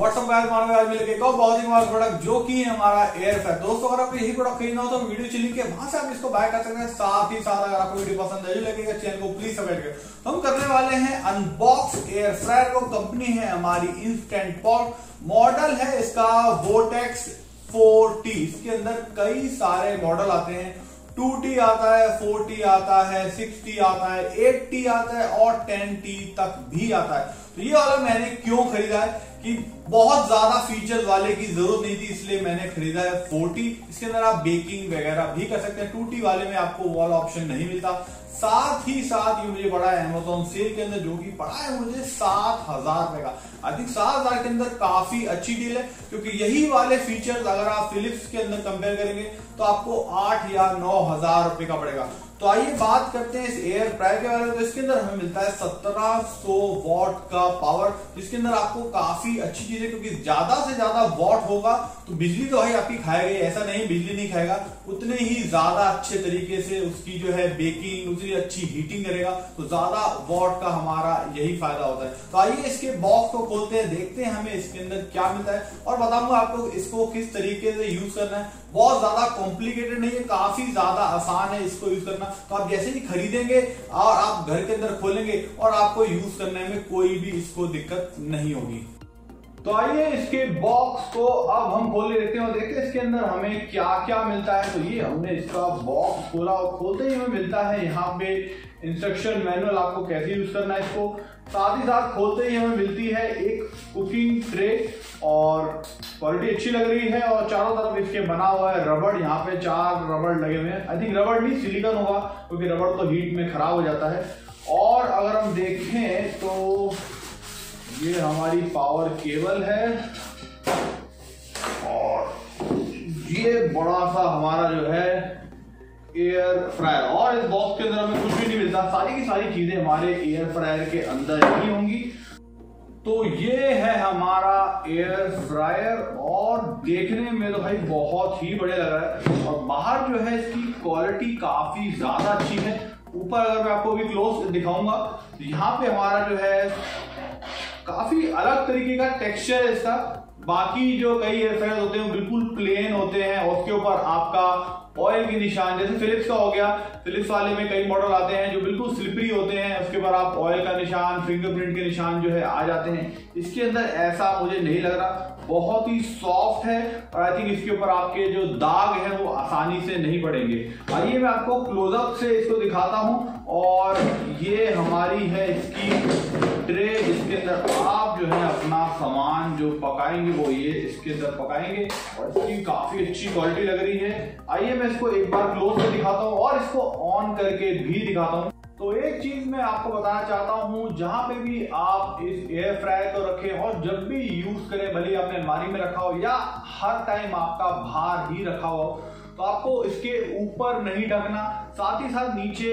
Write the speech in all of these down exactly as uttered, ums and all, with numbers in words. WhatsApp guys, मानो आज मिलके टॉप बाउजिंग वाला प्रोडक्ट जो कि हमारा एयर है। दोस्तों अगर आपको यही प्रोडक्ट खरीदना हो तो वीडियो चलिए के वहां से आप इसको बाय कर सकते हैं। साथ ही साथ अगर आपको वीडियो पसंद आई लगेगा चैनल को प्लीज सब्सक्राइब करें। हम करने वाले हैं अनबॉक्स एयर फ्रायर को। कंपनी है हमारी इंस्टेंट पॉट, मॉडल है इसका वोटेक्स फोर टी। इसके अंदर कई सारे मॉडल आते हैं, टू टी आता है, फोर टी आता है, सिक्स टी आता है, एट टी आता है और टेन टी तक भी आता है। तो ये वाला मैंने क्यों खरीदा है कि बहुत ज्यादा फीचर्स वाले की जरूरत नहीं थी, इसलिए मैंने खरीदा है फोर टी। इसके अंदर आप बेकिंग वगैरह भी कर सकते हैं, टू टी वाले में आपको वो वाला ऑप्शन नहीं मिलता। साथ ही साथ ये मुझे पड़ा है अमेजोन सेल के अंदर, जो कि पड़ा है मुझे सात हजार रुपए का। अधिक सात हजार के अंदर काफी अच्छी डील है, क्योंकि यही वाले फीचर्स अगर आप फिलिप्स के अंदर कंपेयर करेंगे तो आपको आठ या नौ हजार रुपए का पड़ेगा। तो आइए बात करते हैं इस एयर फ्रायर के बारे में। तो इसके अंदर हमें मिलता है सत्रह सौ वॉट का पावर, जिसके अंदर आपको काफी अच्छी चीज है, क्योंकि ज्यादा से ज्यादा वॉट होगा तो बिजली तो भाई आपकी खाएगी, ऐसा नहीं बिजली नहीं खाएगा, उतने ही ज्यादा अच्छे तरीके से उसकी जो है बेकिंग, उतनी अच्छी हीटिंग करेगा। तो ज्यादा वॉट का हमारा यही फायदा होता है। तो आइए इसके बॉक्स को खोलते हैं, देखते हैं हमें इसके अंदर क्या मिलता है और बताऊंगा आपको इसको किस तरीके से यूज करना है। बहुत ज्यादा कॉम्प्लिकेटेड नहीं है, काफी ज्यादा आसान है इसको यूज करना। तो आप जैसे ही खरीदेंगे और आप घर के अंदर खोलेंगे और आपको यूज करने में कोई भी इसको दिक्कत नहीं होगी। तो आइए इसके बॉक्स को अब हम खोल लेते हैं और देखते हैं इसके अंदर हमें क्या क्या मिलता है। तो ये हमने इसका बॉक्स खोला और खोलते ही हमें मिलता है यहाँ पे इंस्ट्रक्शन मैनुअल, आपको कैसे यूज करना है इसको। साथ ही साथ खोलते ही हमें मिलती है एक कुकिंग ट्रे और क्वालिटी अच्छी लग रही है और चारों तरफ इसके बना हुआ है रबड़। यहाँ पे चार रबड़ लगे हुए हैं, आई थिंक रबड़ नहीं सिलिकॉन होगा, क्योंकि रबड़ तो हीट में खराब हो जाता है। और अगर हम देखें तो ये हमारी पावर केबल है और ये बड़ा सा हमारा जो है एयर फ्रायर। और इस बॉक्स के अंदर हमें कुछ भी नहीं मिलता, सारी की सारी चीजें हमारे एयर फ्रायर के अंदर ही होंगी। तो ये है हमारा एयर फ्रायर और देखने में तो भाई बहुत ही बढ़िया लग रहा है और बाहर जो है इसकी क्वालिटी काफी ज्यादा अच्छी है। ऊपर अगर मैं आपको भी क्लोज दिखाऊंगा तो यहाँ पे हमारा जो है काफी अलग तरीके का टेक्सचर है इसका। बाकी जो कई एयर फ्रायर होते हैं वो बिल्कुल प्लेन होते हैं, उसके ऊपर आपका ऑयल की निशान, जैसे फिलिप्स का हो गया, फिलिप्स वाले में कई मॉडल आते हैं जो बिल्कुल स्लिपरी होते हैं, उसके ऊपर आप ऑयल का निशान, फिंगरप्रिंट के निशान जो है आ जाते हैं। इसके अंदर ऐसा मुझे नहीं लग रहा, बहुत ही सॉफ्ट है और आई थिंक इसके ऊपर आपके जो दाग हैं वो आसानी से नहीं पड़ेंगे। आइए मैं आपको क्लोजअप से इसको दिखाता हूँ। और ये हमारी है इसकी ट्रे, इसके अंदर आप जो है अपना सामान जो पकाएंगे वो ये इसके अंदर पकाएंगे और इसकी काफी अच्छी क्वालिटी लग रही है। आइए मैं इसको एक बार क्लोज से दिखाता हूँ और इसको ऑन करके भी दिखाता हूँ। तो एक चीज मैं आपको बताना चाहता हूँ, जहां पे भी आप इस एयर फ्रायर को रखें और जब भी यूज करें, भले आपने अलमारी में रखा हो या हर टाइम आपका बाहर ही रखा हो, तो आपको इसके ऊपर नहीं ढकना, साथ ही साथ नीचे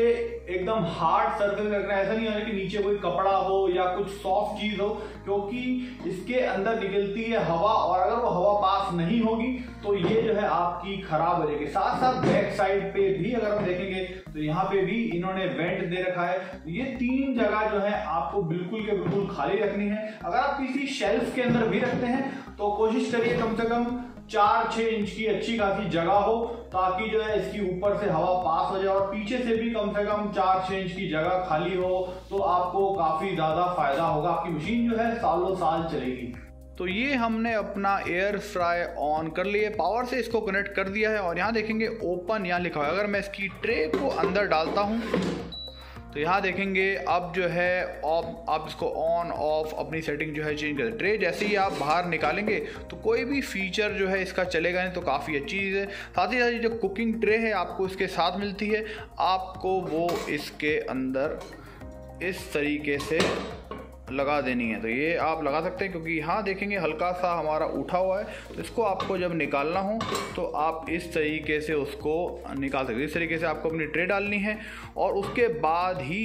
एकदम हार्ड सर्फेस रखना। ऐसा नहीं होना कि नीचे कोई कपड़ा हो या कुछ सॉफ्ट चीज हो, क्योंकि इसके अंदर निकलती है हवा और अगर वो हवा पास नहीं होगी तो ये जो है आपकी खराब हो जाएगी। साथ साथ बैक साइड पे भी अगर हम देखेंगे तो यहाँ पे भी इन्होंने वेंट दे रखा है। तो ये तीन जगह जो है आपको बिल्कुल के बिल्कुल खाली रखनी है। अगर आप किसी शेल्फ के अंदर भी रखते हैं तो कोशिश करिए कम से कम चार छः इंच की अच्छी खासी जगह हो, ताकि जो है इसकी ऊपर से हवा पास हो जाए और पीछे से भी कम से कम चार छः इंच की जगह खाली हो, तो आपको काफ़ी ज़्यादा फायदा होगा, आपकी मशीन जो है सालों साल चलेगी। तो ये हमने अपना एयर फ्रायर ऑन कर लिए, पावर से इसको कनेक्ट कर दिया है और यहाँ देखेंगे ओपन यहाँ लिखा है। अगर मैं इसकी ट्रे को अंदर डालता हूँ तो यहाँ देखेंगे अब जो है आप आप इसको ऑन ऑफ अपनी सेटिंग जो है चेंज कर। ट्रे जैसे ही आप बाहर निकालेंगे तो कोई भी फीचर जो है इसका चलेगा नहीं, तो काफ़ी अच्छी चीज़ है। साथ ही साथ जो कुकिंग ट्रे है आपको इसके साथ मिलती है, आपको वो इसके अंदर इस तरीके से लगा देनी है। तो ये आप लगा सकते हैं, क्योंकि यहाँ देखेंगे हल्का सा हमारा उठा हुआ है, तो इसको आपको जब निकालना हो तो आप इस तरीके से उसको निकाल सकते हैं। इस तरीके से आपको अपनी ट्रे डालनी है और उसके बाद ही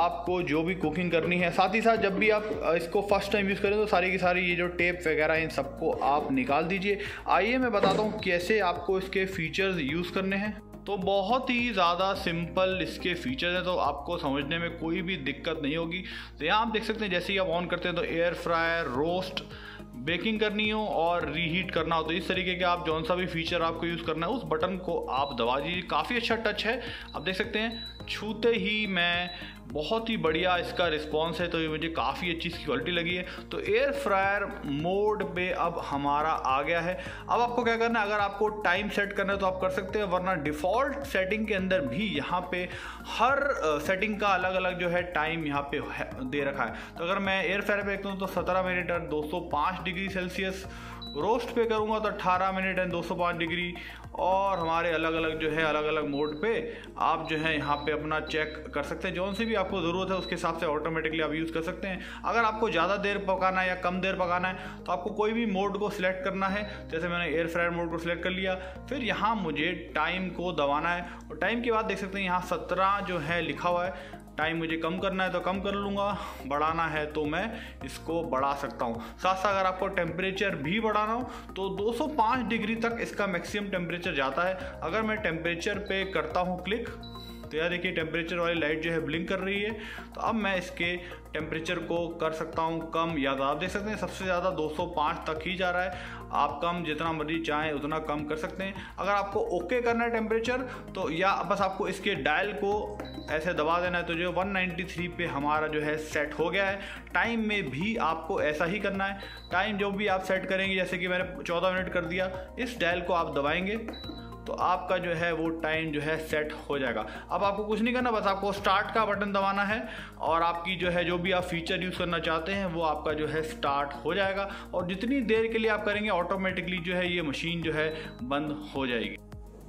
आपको जो भी कुकिंग करनी है। साथ ही साथ जब भी आप इसको फर्स्ट टाइम यूज़ करें तो सारी की सारी ये जो टेप वगैरह इन सबको आप निकाल दीजिए। आइए मैं बताता हूँ कैसे आपको इसके फीचर्स यूज़ करने हैं। तो बहुत ही ज़्यादा सिंपल इसके फीचर्स हैं, तो आपको समझने में कोई भी दिक्कत नहीं होगी। तो यहाँ आप देख सकते हैं जैसे ही आप ऑन करते हैं तो एयर फ्रायर, रोस्ट, बेकिंग करनी हो और रीहीट करना हो तो इस तरीके के आप जौन सा भी फीचर आपको यूज़ करना है उस बटन को आप दबा दीजिए। काफ़ी अच्छा टच है, आप देख सकते हैं छूते ही मैं बहुत ही बढ़िया इसका रिस्पॉन्स है, तो ये मुझे काफ़ी अच्छी इसकी क्वालिटी लगी है। तो एयर फ्रायर मोड पे अब हमारा आ गया है। अब आपको क्या करना है, अगर आपको टाइम सेट करना है तो आप कर सकते हैं, वरना डिफ़ॉल्ट सेटिंग के अंदर भी यहाँ पे हर सेटिंग का अलग अलग जो है टाइम यहाँ पे दे रखा है। तो अगर मैं एयर फ्रायर पे देखता हूँ तो सत्रह मिनट एंड दो सौ पाँच डिग्री सेल्सियस, रोस्ट पे करूँगा तो अट्ठारह मिनट एंड दो सौ पाँच डिग्री, और हमारे अलग अलग जो है अलग अलग मोड पे आप जो है यहाँ पे अपना चेक कर सकते हैं। जौन सी भी आपको ज़रूरत है उसके हिसाब से ऑटोमेटिकली आप यूज़ कर सकते हैं। अगर आपको ज़्यादा देर पकाना है या कम देर पकाना है तो आपको कोई भी मोड को सिलेक्ट करना है। जैसे मैंने एयर फ्रायर मोड को सिलेक्ट कर लिया, फिर यहाँ मुझे टाइम को दबाना है और टाइम के बाद देख सकते हैं यहाँ सत्रह जो है लिखा हुआ है। टाइम मुझे कम करना है तो कम कर लूँगा, बढ़ाना है तो मैं इसको बढ़ा सकता हूँ। साथ साथ अगर आपको टेम्परेचर भी बढ़ाना हो तो दो सौ पाँच डिग्री तक इसका मैक्सिमम टेम्परेचर जाता है। अगर मैं टेम्परेचर पे करता हूँ क्लिक तो यार देखिए टेम्परेचर वाली लाइट जो है ब्लिंक कर रही है। तो अब मैं इसके टेम्परेचर को कर सकता हूँ कम या ज़्यादा। आप देख सकते हैं सबसे ज़्यादा दो सौ पाँच तक ही जा रहा है, आप कम जितना मर्जी चाहें उतना कम कर सकते हैं। अगर आपको ओके करना है टेम्परेचर तो या बस आपको इसके डायल को ऐसे दबा देना है, तो जो एक सौ तिरानवे पे हमारा जो है सेट हो गया है। टाइम में भी आपको ऐसा ही करना है, टाइम जो भी आप सेट करेंगे, जैसे कि मैंने चौदह मिनट कर दिया, इस डायल को आप दबाएंगे तो आपका जो है वो टाइम जो है सेट हो जाएगा। अब आपको कुछ नहीं करना, बस आपको स्टार्ट का बटन दबाना है और आपकी जो है जो भी आप फीचर यूज़ करना चाहते हैं वो आपका जो है स्टार्ट हो जाएगा, और जितनी देर के लिए आप करेंगे ऑटोमेटिकली जो है ये मशीन जो है बंद हो जाएगी।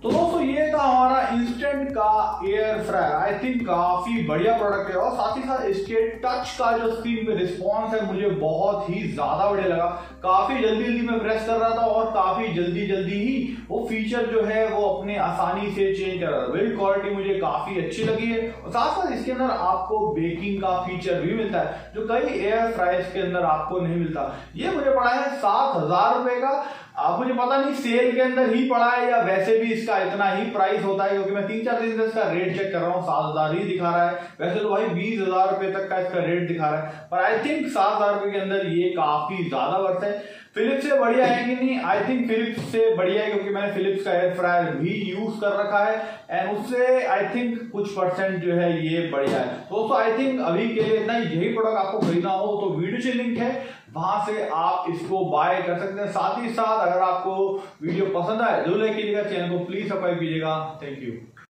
तो दोस्तों ये था हमारा इंस्टेंट का एयर फ्रायर। आई थिंक काफी बढ़िया प्रोडक्ट है, और साथ ही साथ इसके टच का जो स्क्रीन पे रिस्पॉन्स है मुझे बहुत ही ज्यादा बढ़िया लगा। काफी जल्दी जल्दी मैं प्रेस कर रहा था और काफी जल्दी जल्दी ही वो फीचर जो है वो अपने आसानी से चेंज कर रहा था। बिल्ड क्वालिटी मुझे काफी अच्छी लगी है, और साथ साथ इसके अंदर आपको बेकिंग का फीचर भी मिलता है जो कई एयर फ्रायर्स के अंदर आपको नहीं मिलता। ये मुझे पड़ा है सात हजार रुपए का। आप मुझे पता नहीं सेल के अंदर ही पड़ा है या वैसे भी इसका इतना ही प्राइस होता है, क्योंकि मैं तीन चार दिन से इसका रेट चेक कर रहा हूँ, सात हजार ही दिखा रहा है। वैसे तो भाई बीस हजार रुपए तक का इसका रेट दिखा रहा है, पर आई थिंक सात हजार रुपए के अंदर ये काफी ज्यादा वर्थ है। फिलिप्स से बढ़िया है कि नहीं? आई थिंक फिलिप्स से बढ़िया है, क्योंकि मैंने फिलिप्स का एयर फ्रायर भी यूज कर रखा है एंड उससे आई थिंक कुछ परसेंट जो है ये बढ़िया है। दोस्तों आई थिंक अभी के लिए इतना, यही प्रोडक्ट आपको खरीदना हो तो वीडियो से लिंक है, वहां से आप इसको बाय कर सकते हैं। साथ ही साथ अगर आपको वीडियो पसंद आए तो लाइक कीजिएगा, चैनल को प्लीज सब्सक्राइब कीजिएगा। Thank you.